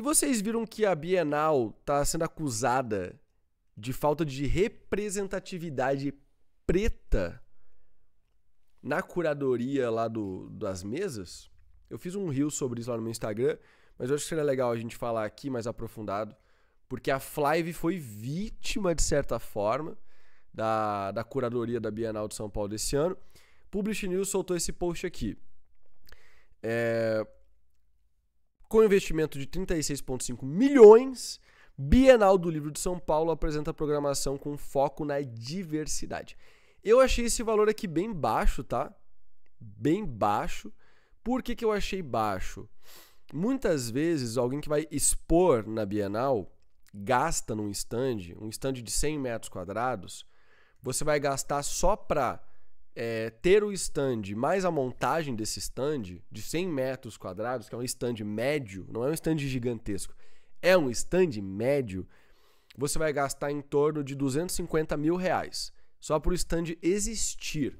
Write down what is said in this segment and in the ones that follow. E vocês viram que a Bienal está sendo acusada de falta de representatividade preta na curadoria lá das mesas? Eu fiz um reel sobre isso lá no meu Instagram, mas eu acho que seria legal a gente falar aqui mais aprofundado, porque a Flyve foi vítima, de certa forma, da curadoria da Bienal de São Paulo desse ano. Publish News soltou esse post aqui. Com investimento de 36,5 milhões, Bienal do Livro de São Paulo apresenta programação com foco na diversidade. Eu achei esse valor aqui bem baixo, tá? Bem baixo. Por que que eu achei baixo? Muitas vezes alguém que vai expor na Bienal gasta num stand, um stand de 100 metros quadrados, você vai gastar só para ter o stand, mais a montagem desse stand de 100 metros quadrados, que é um stand médio, não é um stand gigantesco, é um stand médio, você vai gastar em torno de 250 mil reais, só para o stand existir.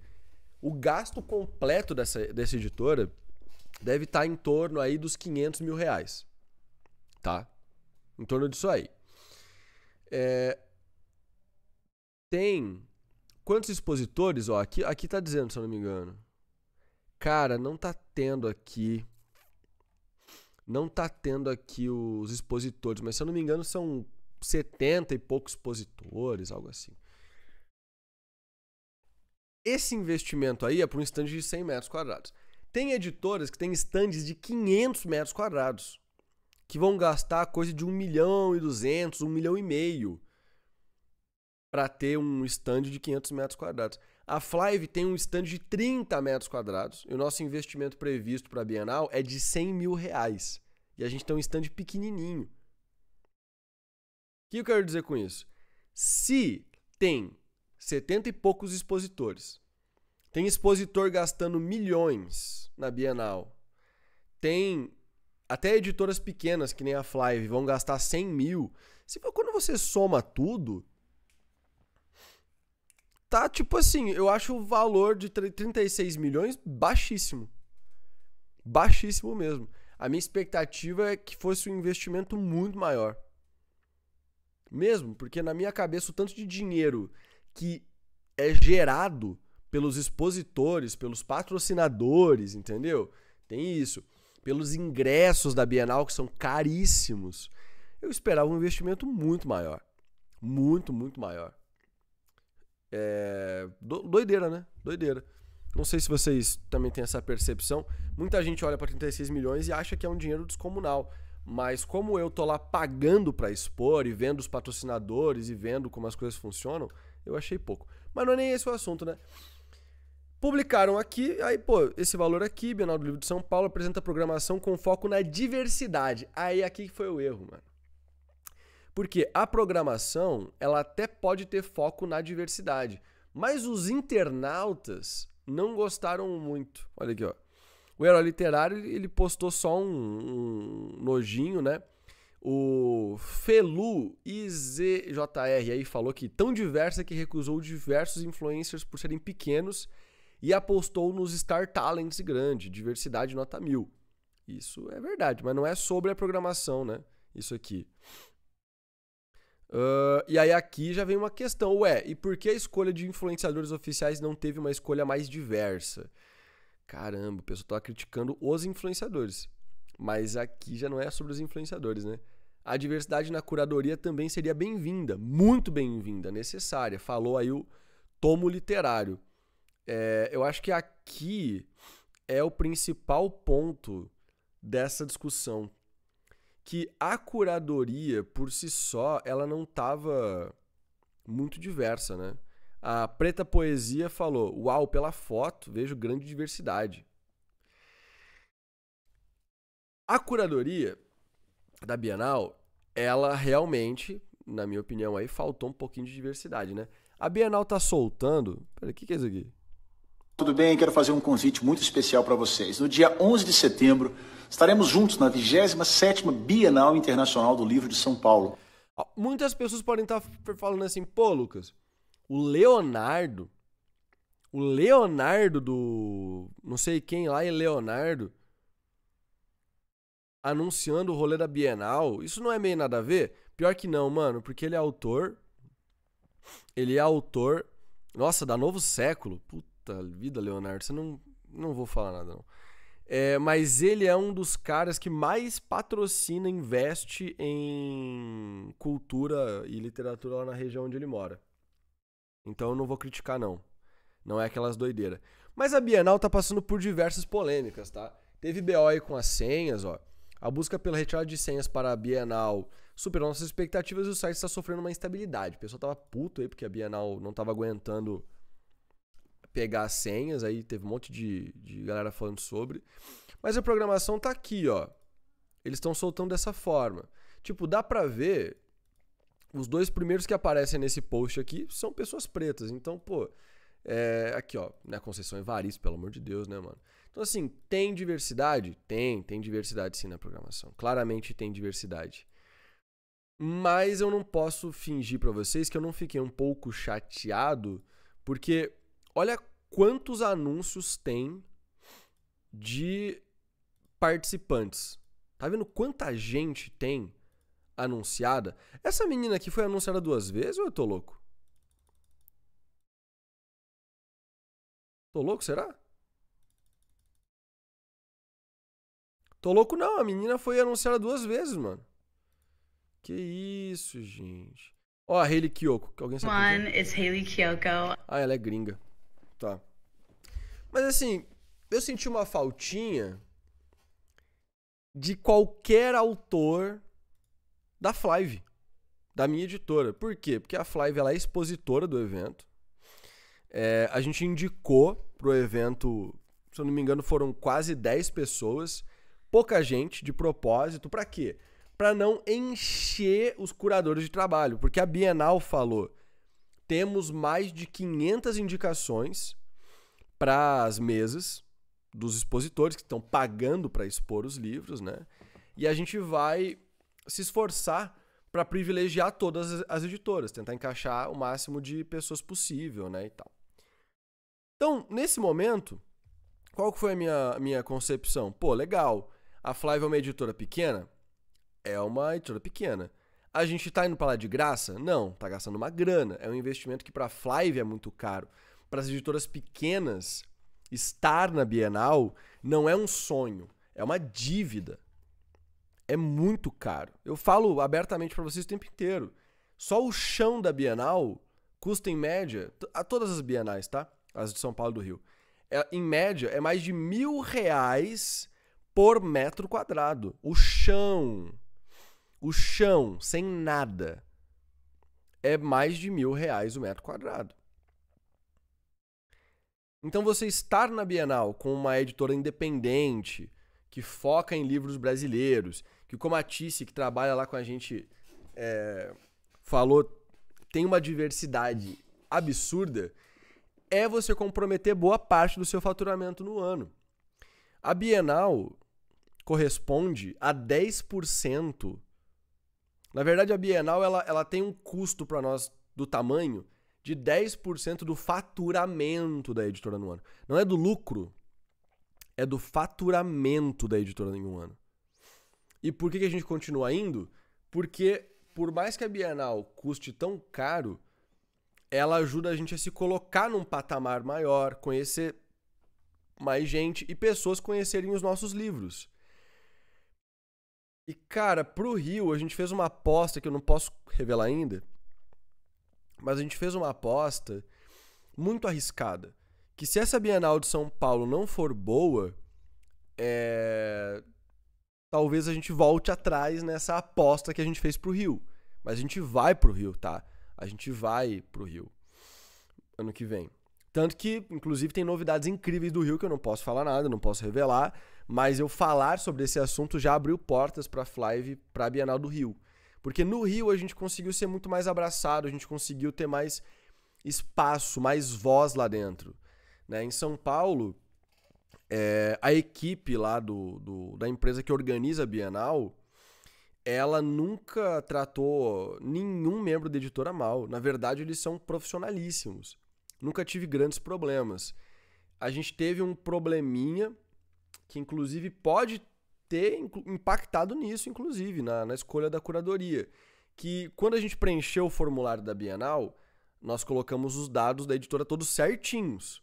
O gasto completo dessa editora deve estar em torno aí dos 500 mil reais, tá? Em torno disso aí. Tem... Quantos expositores? Ó, aqui tá dizendo, se eu não me engano. Cara, não tá tendo aqui. Não tá tendo aqui os expositores, mas se eu não me engano são 70 e poucos expositores, algo assim. Esse investimento aí é para um stand de 100 metros quadrados. Tem editoras que têm stands de 500 metros quadrados, que vão gastar coisa de 1 milhão e 200, 1 milhão e meio, para ter um stand de 500 metros quadrados. A Flyve tem um stand de 30 metros quadrados, e o nosso investimento previsto para a Bienal é de 100 mil reais. E a gente tem um stand pequenininho. O que eu quero dizer com isso? Se tem 70 e poucos expositores, tem expositor gastando milhões na Bienal, tem até editoras pequenas, que nem a Flyve, vão gastar 100 mil. Quando você soma tudo... Tá, tipo assim, eu acho o valor de 36 milhões baixíssimo. Baixíssimo mesmo. A minha expectativa é que fosse um investimento muito maior. Mesmo, porque na minha cabeça o tanto de dinheiro que é gerado pelos expositores, pelos patrocinadores, entendeu? Tem isso. Pelos ingressos da Bienal, que são caríssimos. Eu esperava um investimento muito maior. Muito, muito maior. Doideira, né? Doideira. Não sei se vocês também têm essa percepção. Muita gente olha para 36 milhões e acha que é um dinheiro descomunal. Mas como eu tô lá pagando para expor e vendo os patrocinadores e vendo como as coisas funcionam, eu achei pouco. Mas não é nem esse o assunto, né? Publicaram aqui, aí pô, esse valor aqui, Bienal do Livro de São Paulo apresenta programação com foco na diversidade. Aí aqui foi o erro, mano. Porque a programação, ela até pode ter foco na diversidade, mas os internautas não gostaram muito. Olha aqui, ó. O Herói Literário, ele postou só um nojinho, né? O Felu IZJR aí falou que tão diversa que recusou diversos influencers por serem pequenos e apostou nos Star Talents grande, diversidade nota 1000. Isso é verdade, mas não é sobre a programação, né? Isso aqui. E aí aqui já vem uma questão, e por que a escolha de influenciadores oficiais não teve uma escolha mais diversa? Caramba, o pessoal tá criticando os influenciadores, mas aqui já não é sobre os influenciadores, né? A diversidade na curadoria também seria bem-vinda, muito bem-vinda, necessária, falou aí o Tomo Literário. Eu acho que aqui é o principal ponto dessa discussão, que a curadoria, por si só, ela não estava muito diversa, né? A Preta Poesia falou, uau, pela foto, vejo grande diversidade. A curadoria da Bienal, ela realmente, na minha opinião, aí faltou um pouquinho de diversidade, né? A Bienal tá soltando... Peraí, o que é isso aqui? Tudo bem, quero fazer um convite muito especial para vocês. No dia 11 de setembro, estaremos juntos na 27ª Bienal Internacional do Livro de São Paulo. Muitas pessoas podem estar falando assim, pô, Lucas, o Leonardo do... não sei quem lá é Leonardo, anunciando o rolê da Bienal. Isso não é meio nada a ver? Pior que não, mano, porque ele é autor. Ele é autor, nossa, da Novo Século. Puta vida, Leonardo, você não vou falar nada, não. É, mas ele é um dos caras que mais patrocina, investe em cultura e literatura lá na região onde ele mora. Então eu não vou criticar, não. Não é aquelas doideiras. Mas a Bienal tá passando por diversas polêmicas, tá? Teve BO aí com as senhas, ó. A busca pela retirada de senhas para a Bienal superou nossas expectativas e o site está sofrendo uma instabilidade. O pessoal tava puto aí porque a Bienal não tava aguentando pegar as senhas. Aí teve um monte de galera falando sobre. Mas a programação tá aqui, ó. Eles estão soltando dessa forma. Tipo, dá pra ver... Os dois primeiros que aparecem nesse post aqui são pessoas pretas. Então, pô... É, aqui, ó, na Conceição Evaristo, pelo amor de Deus, né, mano? Então, assim, tem diversidade? Tem diversidade sim na programação. Claramente tem diversidade. Mas eu não posso fingir pra vocês que eu não fiquei um pouco chateado, porque olha quantos anúncios tem de participantes. Tá vendo quanta gente tem anunciada? Essa menina aqui foi anunciada 2 vezes ou eu tô louco? Tô louco, será? Tô louco não, a menina foi anunciada 2 vezes, mano. Que isso, gente. Ó, a Hayley Kiyoko, que alguém sabe. One is Hayley Kiyoko. Ah, ela é gringa. Tá. Mas assim, eu senti uma faltinha de qualquer autor da Flyve, da minha editora. Por quê? Porque a Flyve, ela é expositora do evento. É, a gente indicou pro evento, se eu não me engano, foram quase 10 pessoas. Pouca gente, de propósito. Pra quê? Pra não encher os curadores de trabalho. Porque a Bienal falou, temos mais de 500 indicações para as mesas dos expositores que estão pagando para expor os livros, né? E a gente vai se esforçar para privilegiar todas as editoras, tentar encaixar o máximo de pessoas possível, né, e tal. Então, nesse momento, qual que foi a minha concepção? Pô, legal, a Flyve é uma editora pequena? É uma editora pequena. A gente tá indo pra lá de graça? Não, tá gastando uma grana. É um investimento que pra Flyve é muito caro. Para as editoras pequenas, estar na Bienal não é um sonho, é uma dívida. É muito caro. Eu falo abertamente pra vocês o tempo inteiro. Só o chão da Bienal custa, em média, a todas as Bienais, tá? As de São Paulo e do Rio. É, em média, é mais de R$1.000 por metro quadrado. O chão. O chão, sem nada. É mais de R$1.000 o metro quadrado. Então você estar na Bienal com uma editora independente... que foca em livros brasileiros, que como a Tisse, que trabalha lá com a gente, falou, tem uma diversidade absurda, é você comprometer boa parte do seu faturamento no ano. A Bienal corresponde a 10%. Na verdade, a Bienal ela tem um custo para nós do tamanho de 10% do faturamento da editora no ano. Não é do lucro, é do faturamento da editora em um ano. E por que a gente continua indo? Porque, por mais que a Bienal custe tão caro, ela ajuda a gente a se colocar num patamar maior, conhecer mais gente e pessoas conhecerem os nossos livros. E, cara, pro Rio, a gente fez uma aposta, que eu não posso revelar ainda, mas a gente fez uma aposta muito arriscada. Que se essa Bienal de São Paulo não for boa, talvez a gente volte atrás nessa aposta que a gente fez pro Rio. Mas a gente vai pro Rio, tá? A gente vai pro Rio ano que vem. Tanto que, inclusive, tem novidades incríveis do Rio que eu não posso falar nada, não posso revelar. Mas eu falar sobre esse assunto já abriu portas pra Flyve, pra Bienal do Rio. Porque no Rio a gente conseguiu ser muito mais abraçado, a gente conseguiu ter mais espaço, mais voz lá dentro. Né? Em São Paulo, a equipe lá da empresa que organiza a Bienal, ela nunca tratou nenhum membro da editora mal. Na verdade, eles são profissionalíssimos. Nunca tive grandes problemas. A gente teve um probleminha que, inclusive, pode ter impactado nisso, inclusive, na escolha da curadoria. Que quando a gente preencheu o formulário da Bienal, nós colocamos os dados da editora todos certinhos.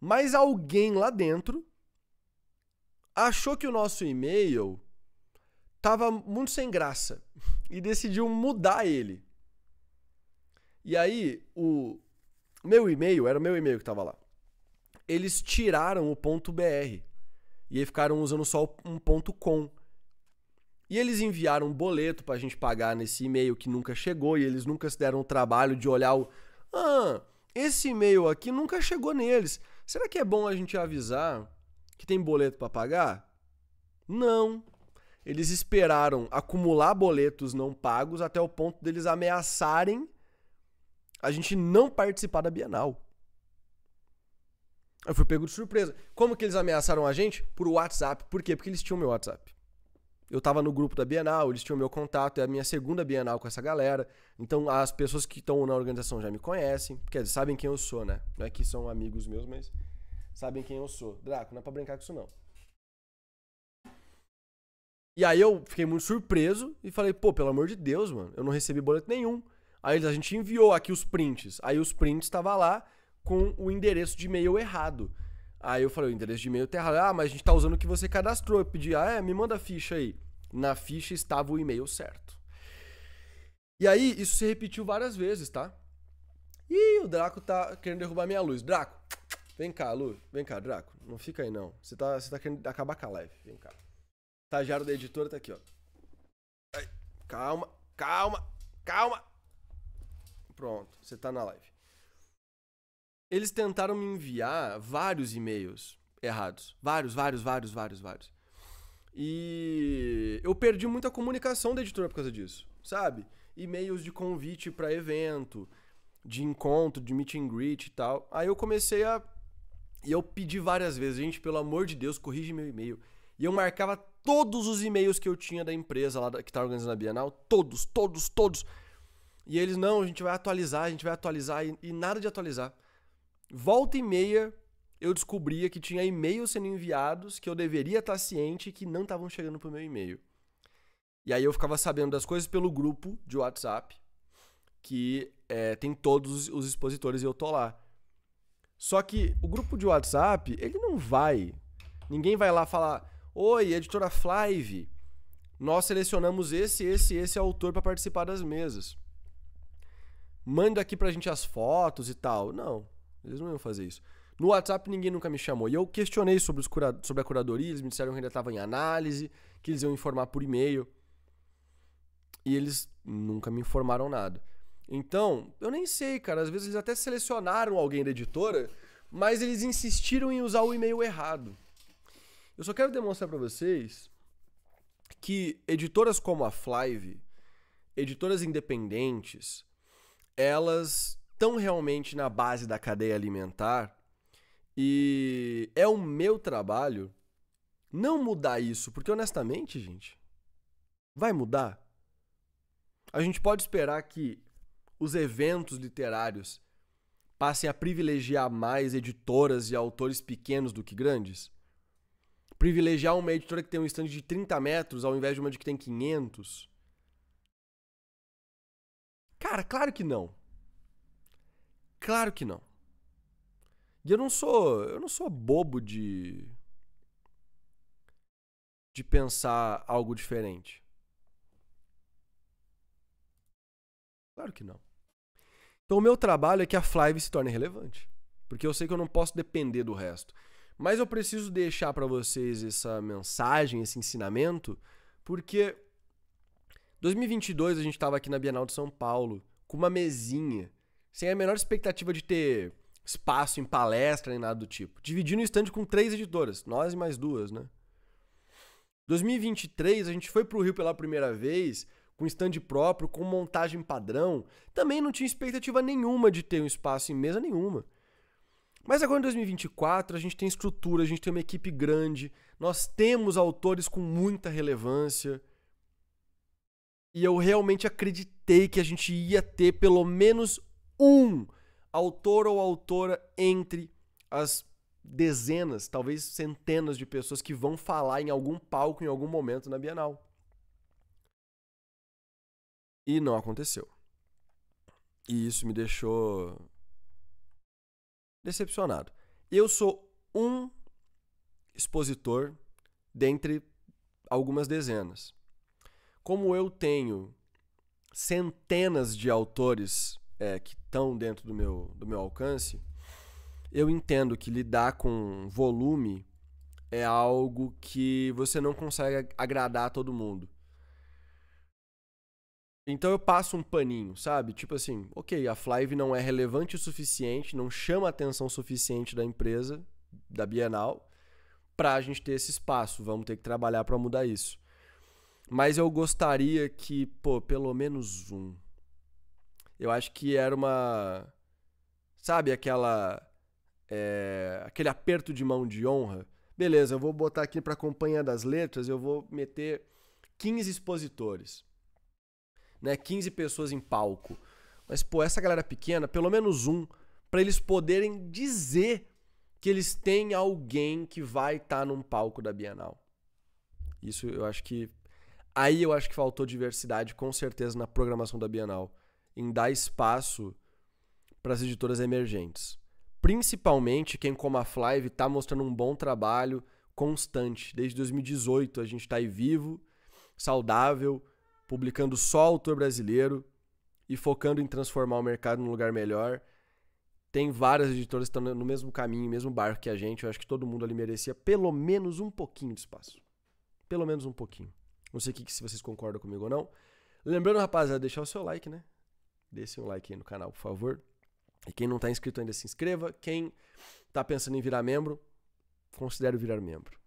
Mas alguém lá dentro achou que o nosso e-mail estava muito sem graça e decidiu mudar ele. E aí, o meu e-mail, era o meu e-mail que estava lá. Eles tiraram o .br e aí ficaram usando só um .com. E eles enviaram um boleto pra gente pagar nesse e-mail que nunca chegou, e eles nunca se deram o trabalho de olhar o... Ah, esse e-mail aqui nunca chegou neles. Será que é bom a gente avisar que tem boleto pra pagar? Não. Eles esperaram acumular boletos não pagos até o ponto deles ameaçarem a gente não participar da Bienal. Eu fui pego de surpresa. Como que eles ameaçaram a gente? Por WhatsApp. Por quê? Porque eles tinham meu WhatsApp. Eu tava no grupo da Bienal, eles tinham meu contato, é a minha segunda Bienal com essa galera. Então as pessoas que estão na organização já me conhecem, quer dizer, sabem quem eu sou, né? Não é que são amigos meus, mas sabem quem eu sou. Draco, não é pra brincar com isso não. E aí eu fiquei muito surpreso e falei, pô, pelo amor de Deus, mano, eu não recebi boleto nenhum. Aí a gente enviou aqui os prints, aí os prints tava lá com o endereço de e-mail errado. Aí eu falei, o endereço de e-mail tá errado. Ah, mas a gente tá usando o que você cadastrou. Eu pedi, me manda a ficha aí. Na ficha estava o e-mail certo. E aí, isso se repetiu várias vezes, tá? Ih, o Draco tá querendo derrubar minha luz. Draco, vem cá, Lu. Vem cá, Draco. Não fica aí, não. Você tá querendo acabar com a live. Vem cá. O estagiário da editora tá aqui, ó. Aí, calma, calma, calma. Pronto, você tá na live. Eles tentaram me enviar vários e-mails errados. Vários. E eu perdi muita comunicação da editora por causa disso, sabe? E-mails de convite pra evento, de encontro, de meet and greet e tal. Aí eu comecei a... E eu pedi várias vezes, gente, pelo amor de Deus, corrige meu e-mail. E eu marcava todos os e-mails que eu tinha da empresa lá que tá organizando a Bienal. Todos. E eles, não, a gente vai atualizar, e nada de atualizar. Volta e meia, eu descobria que tinha e-mails sendo enviados, que eu deveria estar ciente que não estavam chegando pro meu e-mail. E aí eu ficava sabendo das coisas pelo grupo de WhatsApp, que tem todos os expositores e eu tô lá. Só que o grupo de WhatsApp, ele não vai. Ninguém vai lá falar, oi, editora Flyve, nós selecionamos esse autor para participar das mesas. Manda aqui pra gente as fotos e tal. Não. Eles não iam fazer isso. No WhatsApp ninguém nunca me chamou. E eu questionei sobre a curadoria, eles me disseram que ainda estava em análise, que eles iam informar por e-mail. E eles nunca me informaram nada. Então, eu nem sei, cara. Às vezes eles até selecionaram alguém da editora, mas eles insistiram em usar o e-mail errado. Eu só quero demonstrar para vocês que editoras como a Flyve, editoras independentes, elas... estão realmente na base da cadeia alimentar e é o meu trabalho não mudar isso, porque honestamente, gente, vai mudar? A gente pode esperar que os eventos literários passem a privilegiar mais editoras e autores pequenos do que grandes? Privilegiar uma editora que tem um estande de 30 metros ao invés de uma de que tem 500? Cara, claro que não. Claro que não. E eu não sou bobo de pensar algo diferente. Claro que não. Então o meu trabalho é que a Flyve se torne relevante, porque eu sei que eu não posso depender do resto. Mas eu preciso deixar para vocês essa mensagem, esse ensinamento, porque 2022 a gente estava aqui na Bienal de São Paulo com uma mesinha. Sem a menor expectativa de ter espaço em palestra nem nada do tipo. Dividindo o stand com 3 editoras. Nós e mais 2, né? 2023, a gente foi pro Rio pela primeira vez, com stand próprio, com montagem padrão. Também não tinha expectativa nenhuma de ter um espaço em mesa nenhuma. Mas agora em 2024, a gente tem estrutura, a gente tem uma equipe grande. Nós temos autores com muita relevância. E eu realmente acreditei que a gente ia ter pelo menos um autor ou autora entre as dezenas, talvez centenas de pessoas que vão falar em algum palco em algum momento na Bienal. E não aconteceu. E isso me deixou decepcionado. Eu sou um expositor dentre algumas dezenas. Como eu tenho centenas de autores que estão dentro do meu alcance, eu entendo que lidar com volume é algo que você não consegue agradar a todo mundo. Então eu passo um paninho, sabe? Tipo assim, ok, a Flyve não é relevante o suficiente, não chama a atenção suficiente da empresa, da Bienal, pra gente ter esse espaço. Vamos ter que trabalhar pra mudar isso. Mas eu gostaria que, pô, pelo menos um. Eu acho que era uma... Sabe aquela... aquele aperto de mão de honra? Beleza, eu vou botar aqui pra Companhia das Letras, eu vou meter 15 expositores. Né, 15 pessoas em palco. Mas, pô, essa galera pequena, pelo menos um, pra eles poderem dizer que eles têm alguém que vai estar num palco da Bienal. Isso eu acho que... Aí eu acho que faltou diversidade, com certeza, na programação da Bienal. Em dar espaço para as editoras emergentes. Principalmente quem, como a Flyve, tá mostrando um bom trabalho constante. Desde 2018 a gente tá aí vivo, saudável, publicando só autor brasileiro e focando em transformar o mercado num lugar melhor. Tem várias editoras que estão no mesmo caminho, mesmo barco que a gente. Eu acho que todo mundo ali merecia pelo menos um pouquinho de espaço. Pelo menos um pouquinho. Não sei se vocês concordam comigo ou não. Lembrando, rapaziada, deixar o seu like, né? Deixem um like aí no canal, por favor. E quem não tá inscrito ainda, se inscreva. Quem tá pensando em virar membro, considere virar membro.